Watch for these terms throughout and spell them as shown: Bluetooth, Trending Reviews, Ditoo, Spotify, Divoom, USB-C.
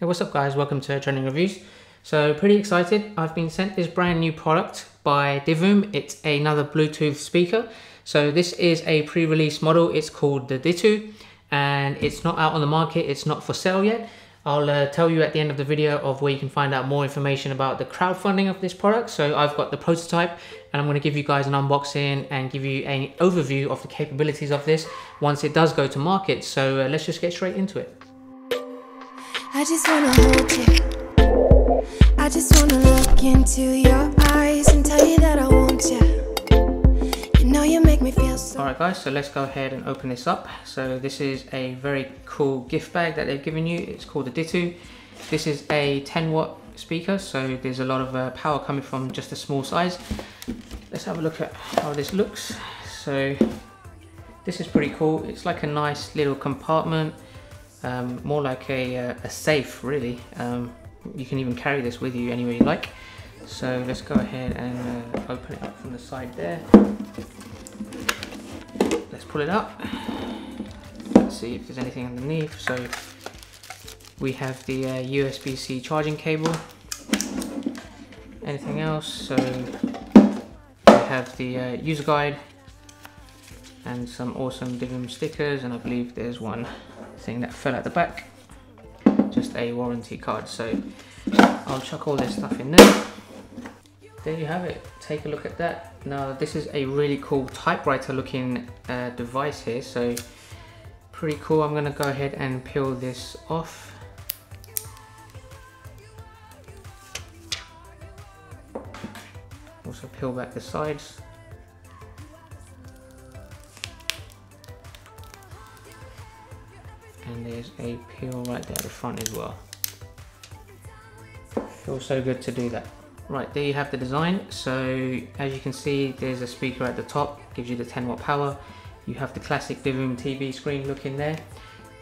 Hey, what's up guys, welcome to Trending Reviews. So pretty excited, I've been sent this brand new product by Divoom. It's another Bluetooth speaker. So this is a pre-release model, it's called the Ditoo, and it's not out on the market, it's not for sale yet. I'll tell you at the end of the video of where you can find out more information about the crowdfunding of this product. So I've got the prototype and I'm going to give you guys an unboxing and give you an overview of the capabilities of this once it does go to market. So let's just get straight into it. I just wanna hold you. I just wanna look into your eyes and tell you that I want you. You know you make me feel so. Alright guys, so let's go ahead and open this up. So this is a very cool gift bag that they've given you. It's called the Ditoo. This is a 10 watt speaker, so there's a lot of power coming from just a small size. Let's have a look at how this looks. So this is pretty cool. It's like a nice little compartment. More like a safe really. You can even carry this with you anywhere you like. So let's go ahead and open it up from the side there. Let's pull it up. Let's see if there's anything underneath. So we have the USB-C charging cable. Anything else? So we have the user guide and some awesome Divoom stickers, and I believe there's one thing that fell at the back, just a warranty card. So I'll chuck all this stuff in there. There you have it, take a look at that. Now this is a really cool typewriter looking device here, so pretty cool. I'm gonna go ahead and peel this off. Also peel back the sides. And there's a peel right there at the front as well. Feels so good to do that. Right, there you have the design. So as you can see, there's a speaker at the top, gives you the 10 watt power. You have the classic Divoom TV screen look in there.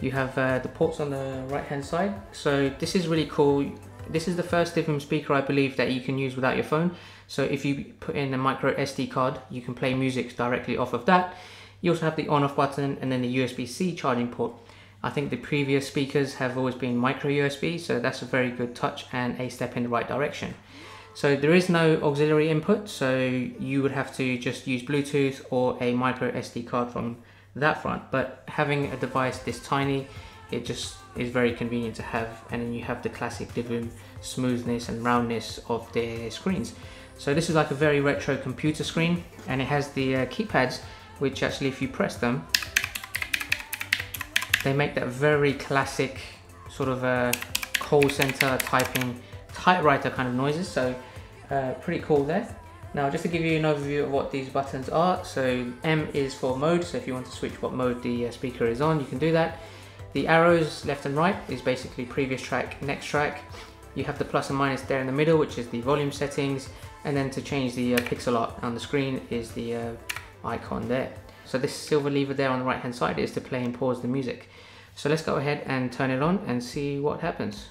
You have the ports on the right hand side. So this is really cool. This is the first Divoom speaker I believe that you can use without your phone. So if you put in a micro SD card, you can play music directly off of that. You also have the on off button and then the USB-C charging port. I think the previous speakers have always been micro USB, so that's a very good touch and a step in the right direction. So there is no auxiliary input, so you would have to just use Bluetooth or a micro SD card from that front. But having a device this tiny, it just is very convenient to have, and then you have the classic Divoom smoothness and roundness of their screens. So this is like a very retro computer screen, and it has the keypads, which actually if you press them, they make that very classic sort of a call center typewriter kind of noises. So pretty cool there. Now just to give you an overview of what these buttons are, so M is for mode, so if you want to switch what mode the speaker is on, you can do that. The arrows left and right is basically previous track, next track. You have the plus and minus there in the middle, which is the volume settings, and then to change the pixel art on the screen is the icon there. So this silver lever there on the right hand side is to play and pause the music. So let's go ahead and turn it on and see what happens.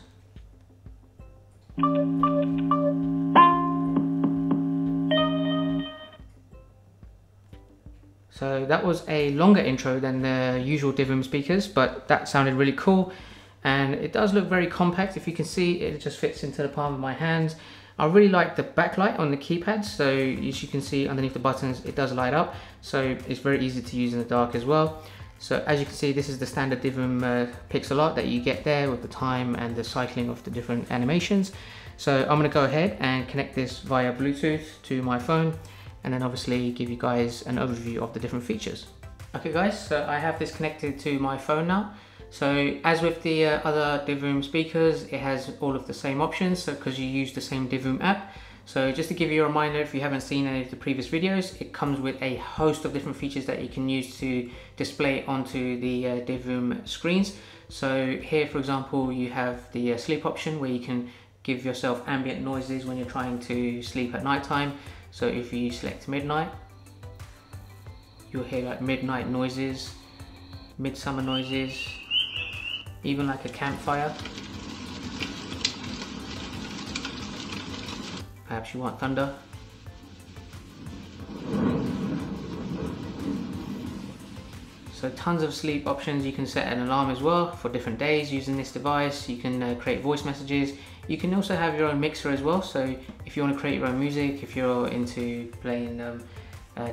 So that was a longer intro than the usual Divoom speakers, but that sounded really cool. And it does look very compact. If you can see, it just fits into the palm of my hands. I really like the backlight on the keypad, so as you can see underneath the buttons it does light up, so it's very easy to use in the dark as well. So as you can see, this is the standard Divoom pixel art that you get there with the time and the cycling of the different animations. So I'm going to go ahead and connect this via Bluetooth to my phone and then obviously give you guys an overview of the different features. Okay guys, so I have this connected to my phone now. So as with the other Divoom speakers, it has all of the same options, so because you use the same Divoom app. So just to give you a reminder, if you haven't seen any of the previous videos, it comes with a host of different features that you can use to display onto the Divoom screens. So here for example, you have the sleep option where you can give yourself ambient noises when you're trying to sleep at nighttime. So if you select midnight, you'll hear like midnight noises, midsummer noises, even like a campfire. Perhaps you want thunder. So So tons of sleep options. You can set an alarm as well for different days using this device. You can create voice messages. You can also have your own mixer as well. So if you want to create your own music, if you're into playing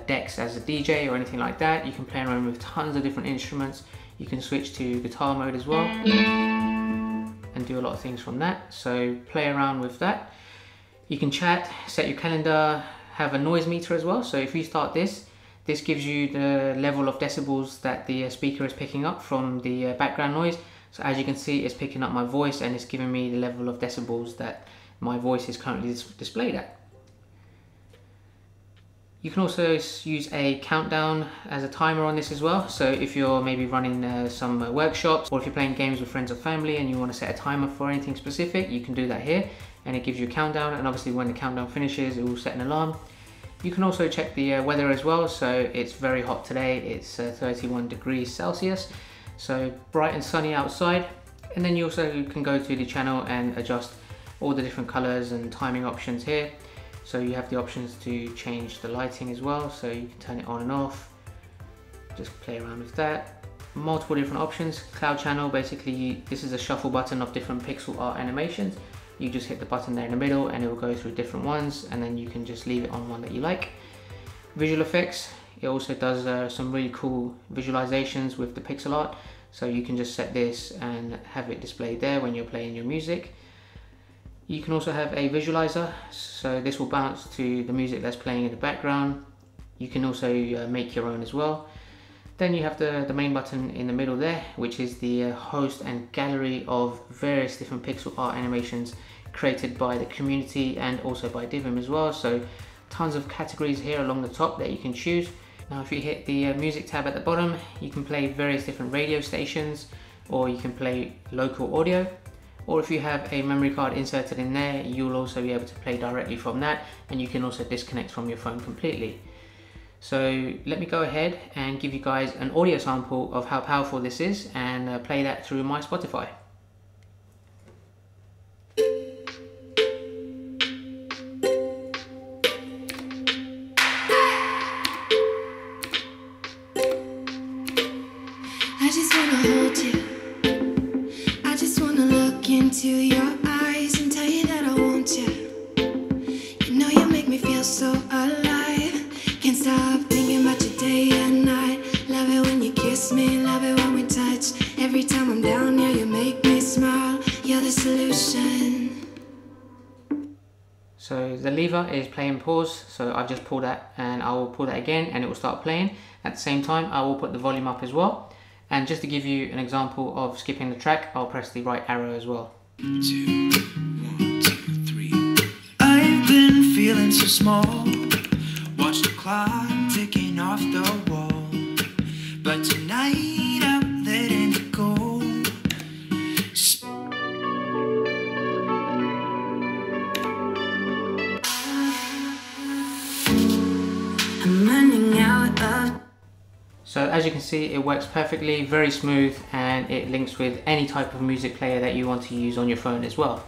decks as a DJ or anything like that, you can play around with tons of different instruments. You can switch to guitar mode as well and do a lot of things from that. So play around with that. You can chat, set your calendar, have a noise meter as well. So if you start this, this gives you the level of decibels that the speaker is picking up from the background noise. So as you can see, it's picking up my voice and it's giving me the level of decibels that my voice is currently displayed at. You can also use a countdown as a timer on this as well. So if you're maybe running some workshops, or if you're playing games with friends or family and you want to set a timer for anything specific, you can do that here. And it gives you a countdown, and obviously when the countdown finishes, it will set an alarm. You can also check the weather as well. So it's very hot today. It's 31 degrees Celsius. So bright and sunny outside. And then you also can go to the channel and adjust all the different colors and timing options here. So you have the options to change the lighting as well. So you can turn it on and off. Just play around with that. Multiple different options. Cloud channel, basically this is a shuffle button of different pixel art animations. You just hit the button there in the middle and it will go through different ones, and then you can just leave it on one that you like. Visual effects, it also does some really cool visualizations with the pixel art. So you can just set this and have it displayed there when you're playing your music. You can also have a visualizer, so this will bounce to the music that's playing in the background. You can also make your own as well. Then you have the main button in the middle there, which is the host and gallery of various different pixel art animations created by the community and also by Divoom as well. So tons of categories here along the top that you can choose. Now if you hit the music tab at the bottom, you can play various different radio stations, or you can play local audio. Or if you have a memory card inserted in there, you'll also be able to play directly from that, and you can also disconnect from your phone completely. So let me go ahead and give you guys an audio sample of how powerful this is and play that through my Spotify. I just wanna hold you. I just wanna look into your eyes and tell you that I want you. You know you make me feel so alive. Can't stop thinking about you day and night. Love it when you kiss me, love it when we touch. Every time I'm down, yeah, you make me smile. You're the solution. So the lever is play and pause. So I've just pulled that, and I will pull that again and it will start playing. At the same time, I will put the volume up as well. And just to give you an example of skipping the track, I'll press the right arrow as well. 2, 1, 2, 3. I've been feeling so small. Watch the clock ticking off the wall, but tonight I'm letting it go. I'm running out of. So as you can see, it works perfectly, very smooth, and it links with any type of music player that you want to use on your phone as well.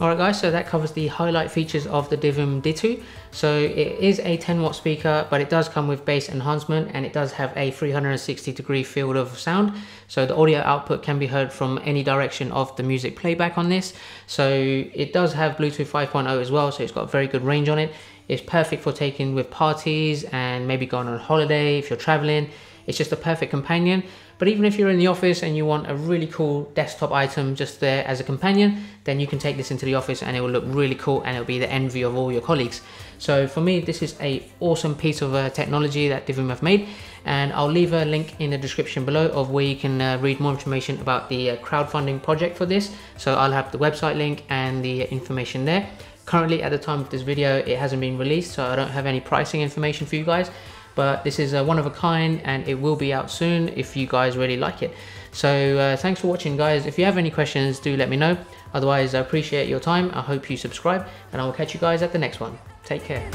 Alright guys, so that covers the highlight features of the Divoom Ditoo. So it is a 10-watt speaker, but it does come with bass enhancement, and it does have a 360-degree field of sound. So the audio output can be heard from any direction of the music playback on this. So it does have Bluetooth 5.0 as well, so it's got very good range on it. It's perfect for taking with parties and maybe going on a holiday if you're traveling. It's just a perfect companion. But even if you're in the office and you want a really cool desktop item just there as a companion, then you can take this into the office and it will look really cool, and it'll be the envy of all your colleagues. So for me, this is an awesome piece of technology that Divoom have made, and I'll leave a link in the description below of where you can read more information about the crowdfunding project for this. So I'll have the website link and the information there. Currently at the time of this video, it hasn't been released, so I don't have any pricing information for you guys. But this is a one of a kind, and it will be out soon if you guys really like it. So thanks for watching guys. If you have any questions, do let me know. Otherwise, I appreciate your time. I hope you subscribe, and I will catch you guys at the next one. Take care.